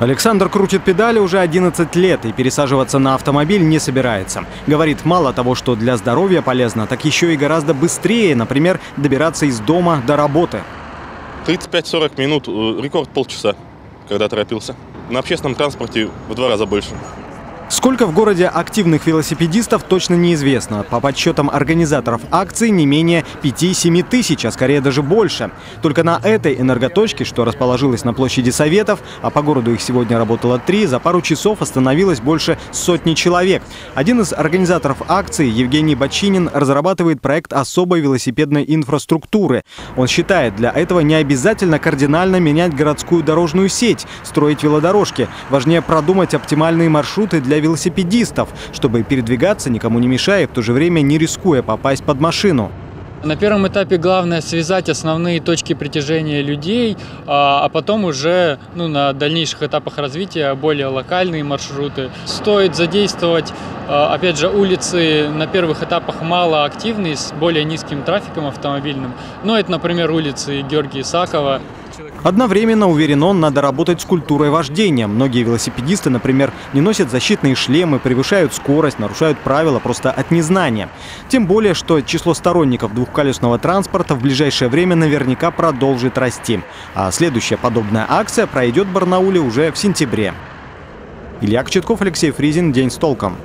Александр крутит педали уже 11 лет и пересаживаться на автомобиль не собирается. Говорит, мало того, что для здоровья полезно, так еще и гораздо быстрее, например, добираться из дома до работы. 35-40 минут, рекорд полчаса, когда торопился. На общественном транспорте в 2 раза больше. Сколько в городе активных велосипедистов, точно неизвестно. По подсчетам организаторов акции не менее 5-7 тысяч, а скорее даже больше. Только на этой энерготочке, что расположилась на площади Советов, а по городу их сегодня работало 3, за пару часов остановилось больше 100 человек. Один из организаторов акции, Евгений Бочинин, разрабатывает проект особой велосипедной инфраструктуры. Он считает, для этого не обязательно кардинально менять городскую дорожную сеть, строить велодорожки. Важнее продумать оптимальные маршруты для велосипедистов, чтобы передвигаться, никому не мешая, и в то же время не рискуя попасть под машину. На первом этапе главное связать основные точки притяжения людей, а потом уже на дальнейших этапах развития более локальные маршруты. Стоит задействовать, опять же, улицы на первых этапах малоактивные, с более низким трафиком автомобильным. Но это, например, улицы Георгия Исакова. Одновременно, уверен он, надо работать с культурой вождения. Многие велосипедисты, например, не носят защитные шлемы, превышают скорость, нарушают правила просто от незнания. Тем более, что число сторонников двухколесного транспорта в ближайшее время наверняка продолжит расти. А следующая подобная акция пройдет в Барнауле уже в сентябре. Илья Кочетков, Алексей Фризин. День с толком.